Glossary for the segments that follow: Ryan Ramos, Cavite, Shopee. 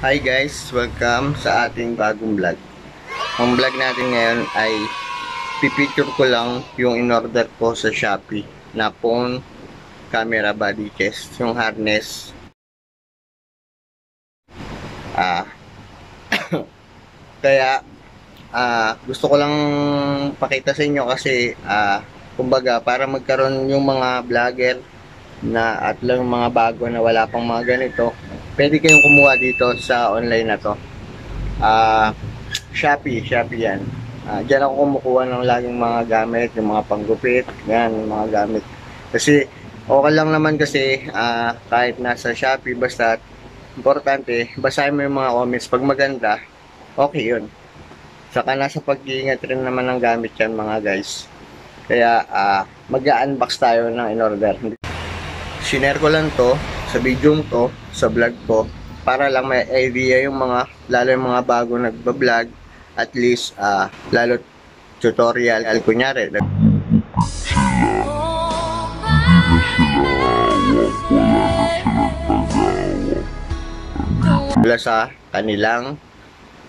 Hi guys, welcome sa ating bagong vlog. Ang vlog natin ngayon ay pipicture ko lang yung in-order ko sa Shopee na phone, camera body case, yung harness. Kaya gusto ko lang pakita sa inyo kasi kumbaga para magkaroon yung mga vlogger na at lang mga bago na wala pang mga ganito, pwede kayong kumuha dito sa online na to. Shopee yan. Diyan ako kumukuha ng laging mga gamit, yung mga panggupit, yan, yung mga gamit. Kasi, okay lang naman kasi kahit nasa Shopee, basta importante, basahin mo yung mga comments. Pag maganda, okay yun. Saka nasa pag-iingat rin naman ng gamit yan mga guys. Kaya, mag-unbox tayo ng in-order. Sinare ko lang to sa video ko, sa vlog ko, para lang may idea yung mga, lalo yung mga bago nagbablog, at least, lalo tutorial, kunyari. Wala sa kanilang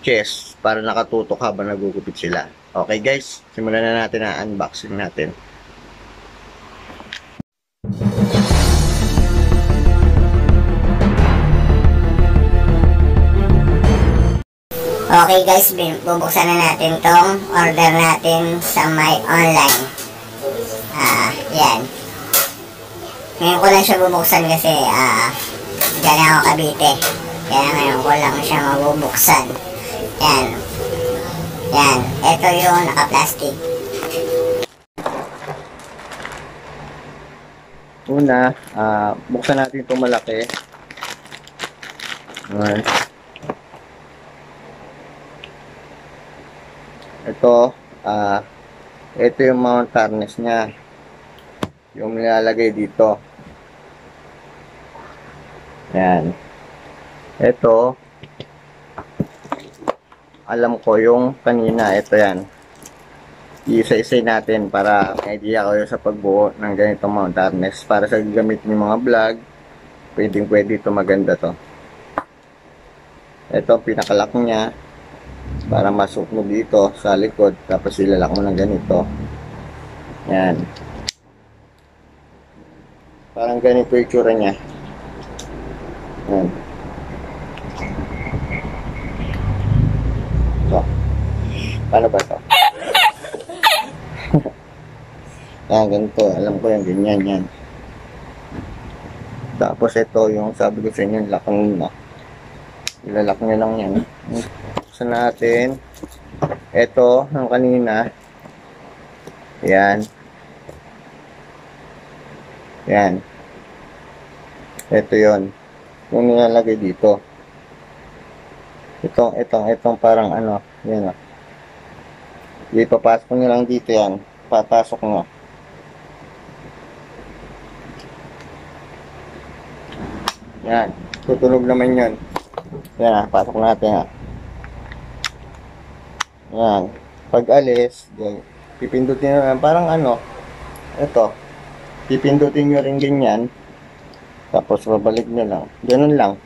chest, para nakatutok habang nagugupit sila. Okay guys, simulan na natin ang unboxing natin. Okay guys, bubuksan na natin tong order natin sa my online. Yan. Ngayon ko lang siya bubuksan kasi galing ako Cavite. Kaya ngayon ko lang siya mabubuksan. Yan. Yan. Ito yung naka-plastic. Una, buksan natin itong malaki. Alright. Ito, ito yung mount harness niya. Yung nilalagay dito. Yan. Ito, alam ko yung kanina. Ito yan. Isa-isa natin para idea ko sa pagbuo ng ganitong mount harness. Para sa gagamit ng mga vlog, pwedeng-pwede ito, maganda to. Ito, pinakalak niya. Para masuk mo dito sa likod, tapos ilalak mo ng ganito. Yan. Parang ganito yung tsura niya. Yan. So, paano ba ito? Yan, ganito. Alam ko yung ganyan, yan. Tapos ito yung sabi ko sa inyo, lakang na. Ilalak nyo lang yan. Natin ito ng kanina, yan, yan, ito yon yung nilalagay dito, itong parang ano yan, ipapasok nyo lang dito, yan, papasok nyo, yan, tutunog naman yun, yan, pasok natin, yan. Pag alis, yan. Pipindutin nyo lang. Parang ano, ito. Pipindutin nyo rin ganyan. Tapos, babalik nyo lang. Ganun lang.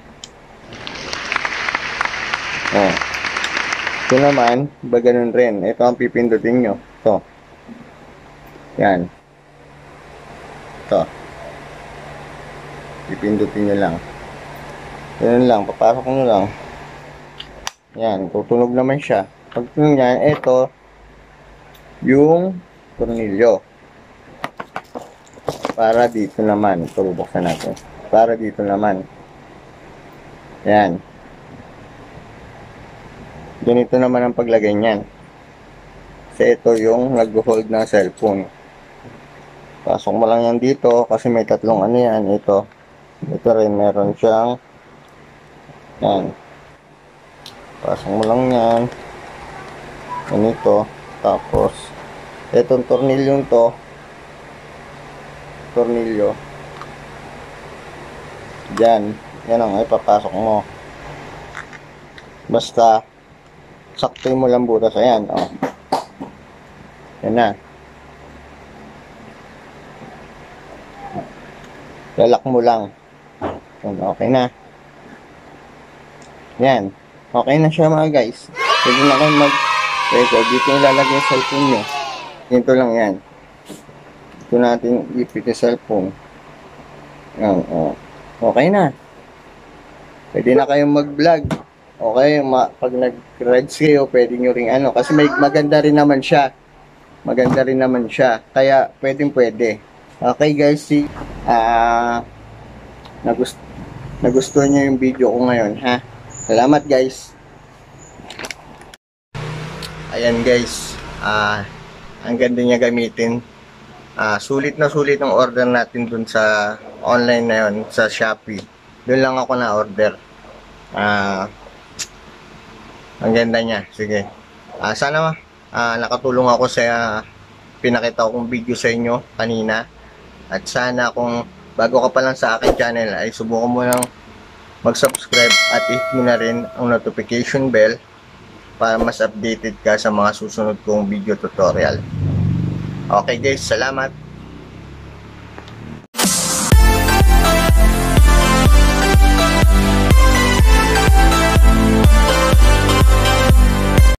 Yan. Ito naman, ba ganun rin. Ito ang pipindutin nyo. Ito. Yan. Ito. Pipindutin nyo lang. Ganun lang. Papasok nyo lang. Yan. Tutunog naman siya. Pag ganyan, ito yung tornilyo. Para dito naman. Ito, bubuksan natin. Para dito naman. Yan. Ganito naman ang paglagay niyan. Kasi ito yung nag-hold ng cellphone. Pasok mo lang yan dito kasi may tatlong ano yan. Ito. Ito rin meron siyang yan. Pasok mo lang yan. Ganito, tapos etong tornilyo to, tornilyo dyan, yan ang ipapasok mo, basta saktoy mo lang butas, ayan, oh. Yan na, lalak mo lang, okay na. Yan. Okay na siya mga guys. Pwede na kayo mag-record. Dito yung lalagay yung cellphone nyo. Dito lang yan. Dito natin ipit yung cellphone. Yan. Okay na. Pwede na kayong mag-vlog. Okay. Pag nag-rides kayo, pwede nyo ring ano. Kasi may maganda rin naman siya. Maganda rin naman siya. Kaya pwedeng-pwede. Okay guys. See. Nagustuhan nyo yung video ko ngayon, ha? Salamat guys. Ayan guys. Ang ganda niya gamitin. Sulit na sulit ang order natin dun sa online na yun, sa Shopee. Doon lang ako na-order. Ang ganda niya. Sige. Sana nakatulong ako sa pinakita kong video sa inyo kanina. At sana kung bago ka pa lang sa aking channel ay subukan mo lang mag-subscribe at hit mo na rin ang notification bell para mas updated ka sa mga susunod kong video tutorial. Okay guys, salamat!